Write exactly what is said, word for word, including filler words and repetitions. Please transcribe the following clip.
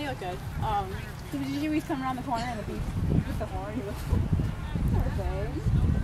They look good. Um, so did you always come around the corner and the beef with the horn? He looks cool. Perfect.